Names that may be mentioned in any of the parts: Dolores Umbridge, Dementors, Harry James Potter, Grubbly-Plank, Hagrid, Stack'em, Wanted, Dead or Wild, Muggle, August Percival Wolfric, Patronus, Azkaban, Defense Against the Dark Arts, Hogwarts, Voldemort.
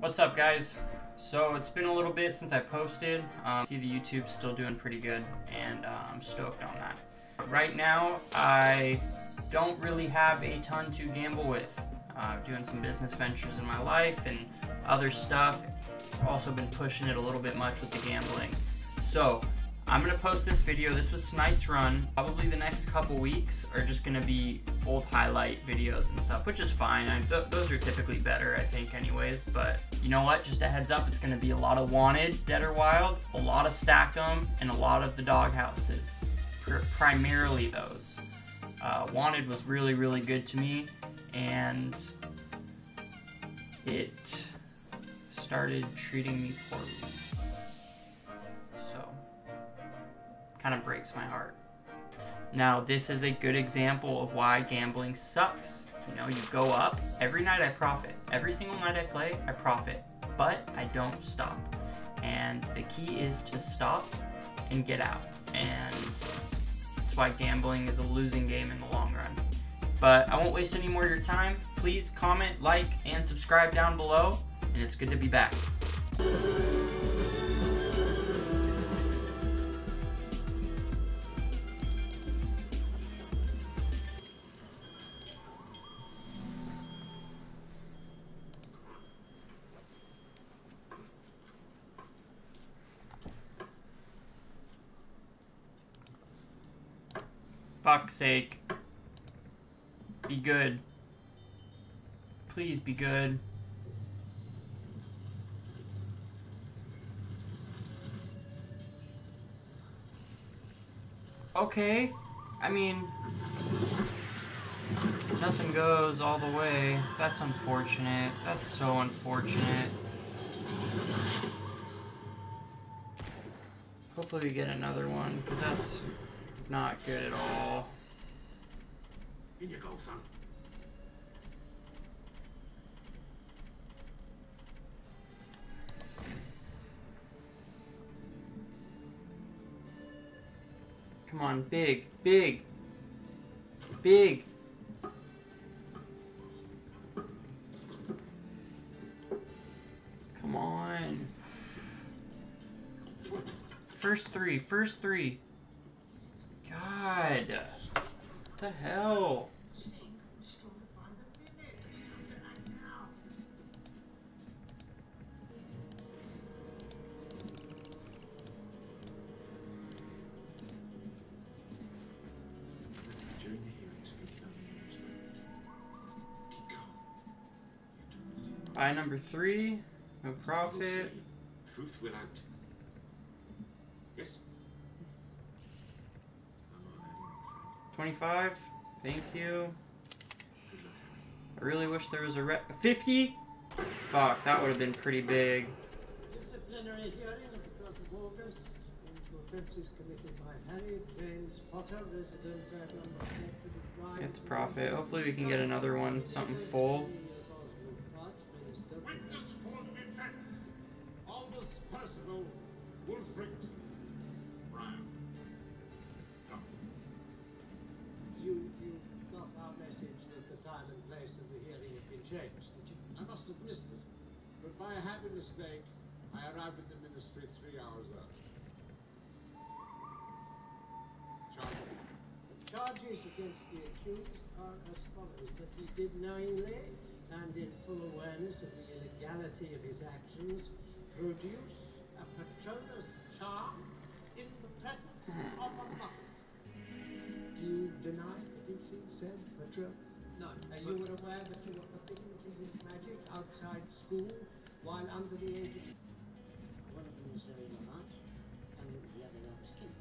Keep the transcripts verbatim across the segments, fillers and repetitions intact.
What's up, guys? So it's been a little bit since I posted. Um, see, the YouTube's still doing pretty good, and uh, I'm stoked on that. Right now, I don't really have a ton to gamble with. Uh, doing some business ventures in my life and other stuff. Also been pushing it a little bit much with the gambling. So I'm gonna post this video. This was tonight's run. Probably the next couple weeks are just gonna be old highlight videos and stuff, which is fine. I, th those are typically better, I think, anyways. But you know what? Just a heads up, it's gonna be a lot of Wanted, Dead or Wild, a lot of Stack'em, and a lot of the dog houses. Pr primarily those. Uh, Wanted was really, really good to me, and it started treating me poorly. Kind of breaks my heart. Now, this is a good example of why gambling sucks. You know, you go up. Every night I profit. Every single night I play, I profit. But I don't stop. And the key is to stop and get out. And that's why gambling is a losing game in the long run. But I won't waste any more of your time. Please comment, like, and subscribe down below. And it's good to be back. Fuck's sake. Be good. Please be good. Okay. I mean, nothing goes all the way. That's unfortunate. That's so unfortunate. Hopefully we get another one, because that's not good at all. In you go, son. Come on, big, big, big. Come on. First three, first three. God, what the hell? Buy number three, no profit. Truth will out. Yes. twenty-five, thank you. I really wish there was a rep. fifty? Fuck, that would have been pretty big. Disciplinary hearing of the twelfth of August into offenses committed by Harry James Potter, resident at number four. It's profit. Hopefully we can get another one, something full. Witness for the defense, August Percival Wolfric. You, you got our message that the time and place of the hearing have been changed, did you? I must have missed it, but by a happy mistake, I arrived at the ministry three hours early. Charges. The charges against the accused are as follows: that he did knowingly and in full awareness of the illegality of his actions produce a Patronus charm in the presence of a muggle. Do you deny producing said Patronus? No. Are you aware that you were forbidden to use magic outside school while under the age of... One of them was very large, and the other one was king.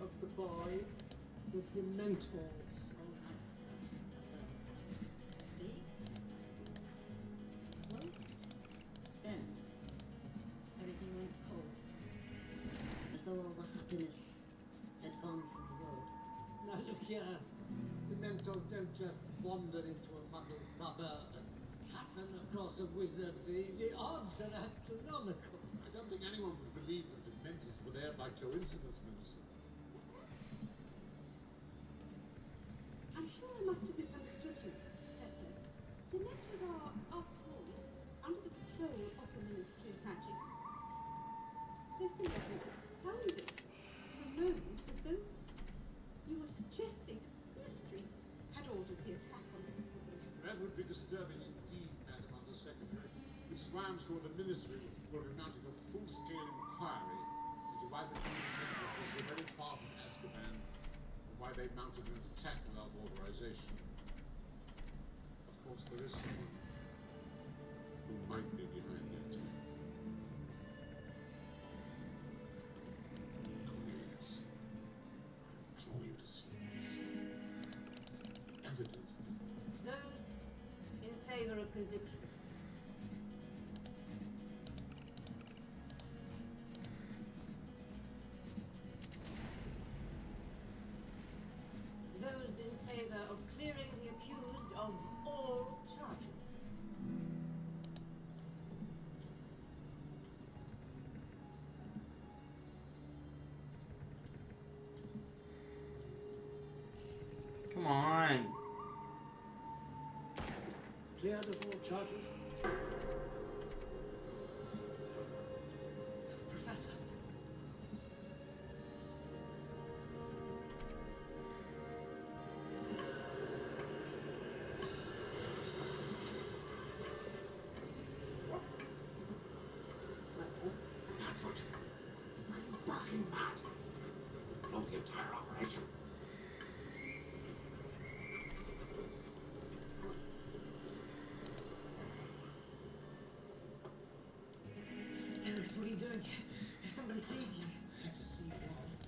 Of the boys, the Dementors. All right. Three. Float. Then. Everything went cold. As though all the happiness had gone from... Now look here, Dementors don't just wander into a Muggle suburb and happen across a wizard. The, the odds are astronomical. I don't think anyone would believe that Dementors were there by coincidence, Minister. I'm sure I must have misunderstood you, Professor. Dementors are, after all, under the so symbolic it sounded for a moment as though you were suggesting that mystery had ordered the attack on this woman. That would be disturbing indeed, Madam Under Secretary, which is why I'm sure the Ministry will be mounting a full-scale inquiry into why the two Dementors were so very far from Azkaban and why they mounted an attack without authorization. Of course, there is someone who might be behind that attack. Of conviction. Those in favor of clearing the accused of all charges. Come on. Clear the whole charges. Professor. Madfoot. I'm barking mad. We'll blow the entire operation. If somebody sees you, I had to see you last.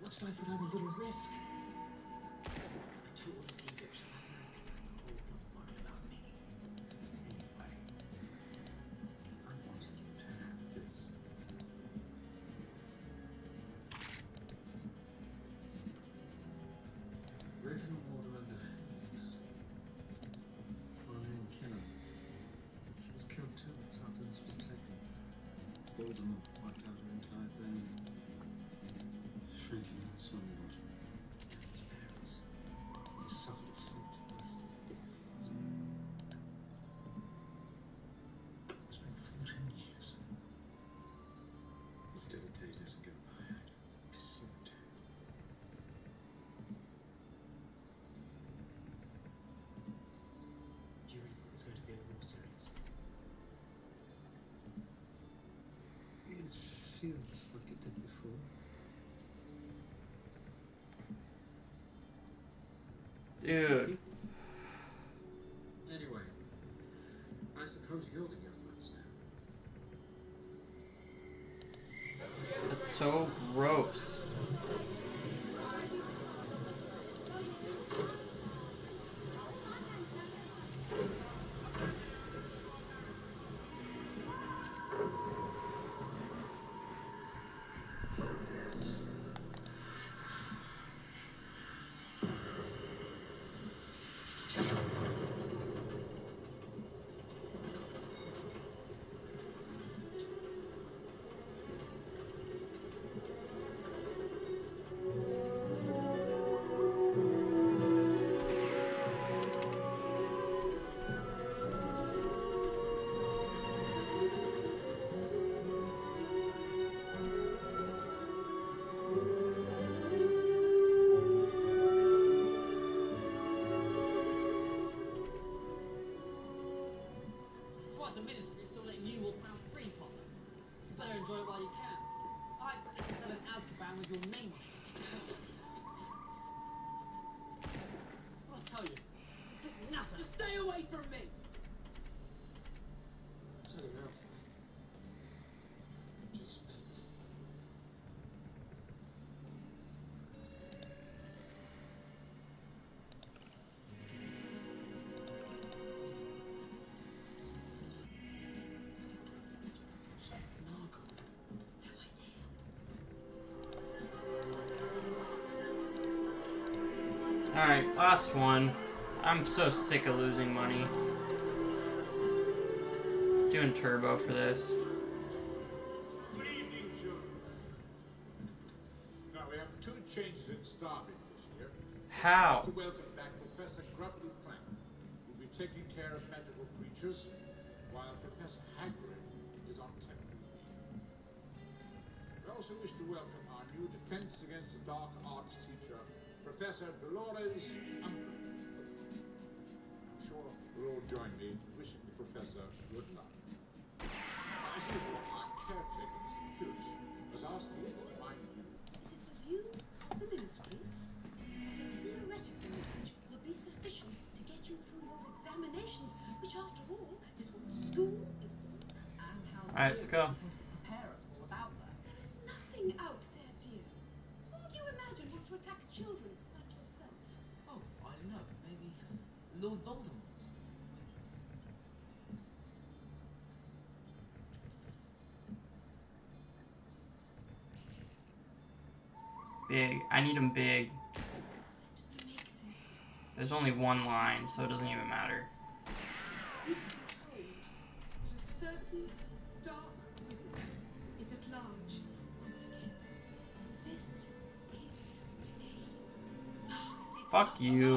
What's life without a little risk? I don't want to see Victor like an Azkaban before. Don't worry about me. Anyway, I wanted you to have this. Reginald Water and the Phoenix. Marlene Killer. She was killed two weeks after this was taken. Voldemort wiped out her entire family. Shrinking and slumlord. And his parents. He suffered a fate worth death. It's been fourteen years. It's still a day doesn't go by. I can see it. Do you reckon it's going to be a war series? Feels like it did before. Dude. Anyway, I suppose you're the young ones now. That's so gross. The Ministry is still letting you walk around free, Potter. You better enjoy it while you can. I expect you to sell an Azkaban with your name on it. What I tell you? Think nothing. Just stay away from me! So Ralph. Just meant. Alright, last one. I'm so sick of losing money. Doing turbo for this. Good evening, children. Now we have two changes in starving this year. How? First, to welcome back Professor Grubbly-Plank, who will be taking care of magical creatures, while Professor Hagrid content. We also wish to welcome our new Defense Against the Dark Arts teacher, Professor Dolores Umbridge. I'm sure you'll all join me in wishing the professor good luck. As usual, our caretaker, Mister Phillips, has asked me to remind you. It is the view of the Ministry that your theoretical knowledge will be sufficient to get you through your examinations, which after all is what school is all about. And how all right, let's go. Supposed to prepare us for without that. There is nothing out there, dear. Who do you imagine wants to attack children like yourself? Oh, I don't know. Maybe Lord Voldemort. Big. I need them big. There's only one line, so it doesn't even matter. It is told that a certain dark wizard is at large once again. This is a lie. Fuck you.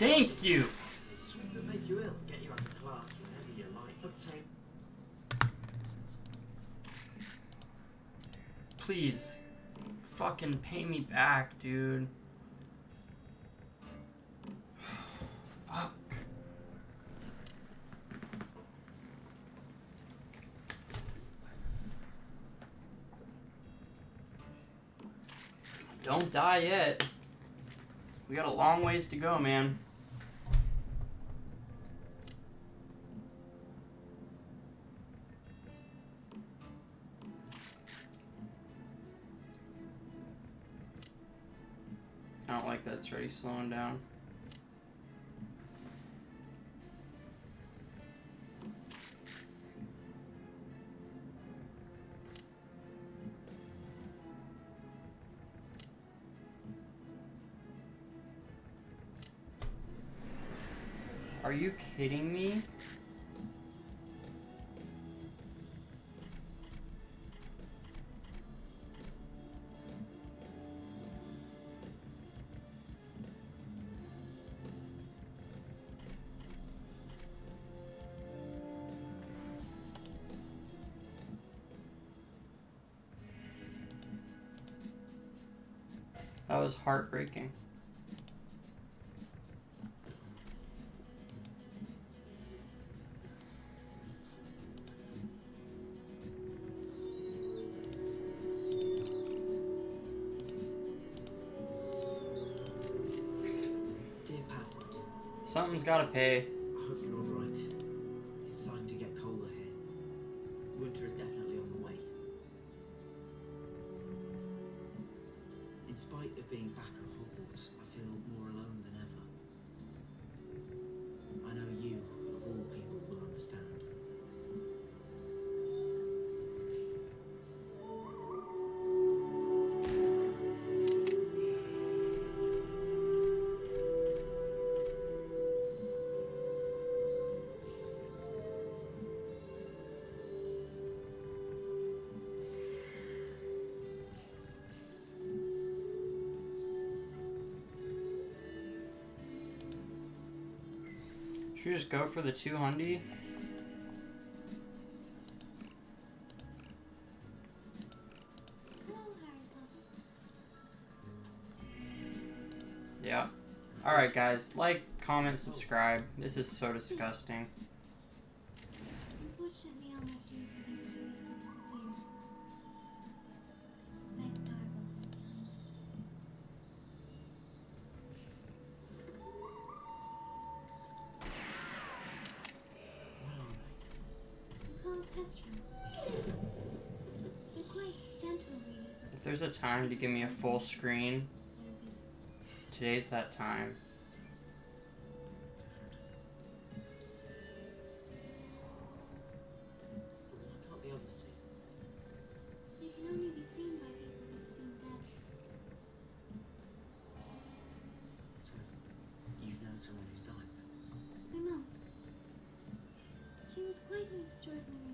Thank you! Sweets that make you ill, get you out of class whenever you like. Obtain. Please, fucking pay me back, dude. Fuck. Don't die yet. We got a long ways to go, man. I don't like that it's already slowing down. Are you kidding me? That was heartbreaking. Something's gotta pay. I hope you're alright. It's starting to get colder here. Winter is definitely on the way. In spite of being back at Hogwarts, I feel more alone than ever. I know you, of all people, will understand. Should we just go for the two hundy? Hello, Harry Potter. Yeah. Alright guys, like, comment, subscribe. This is so disgusting. If there's a time to give me a full screen, today's that time. She was quite an extraordinary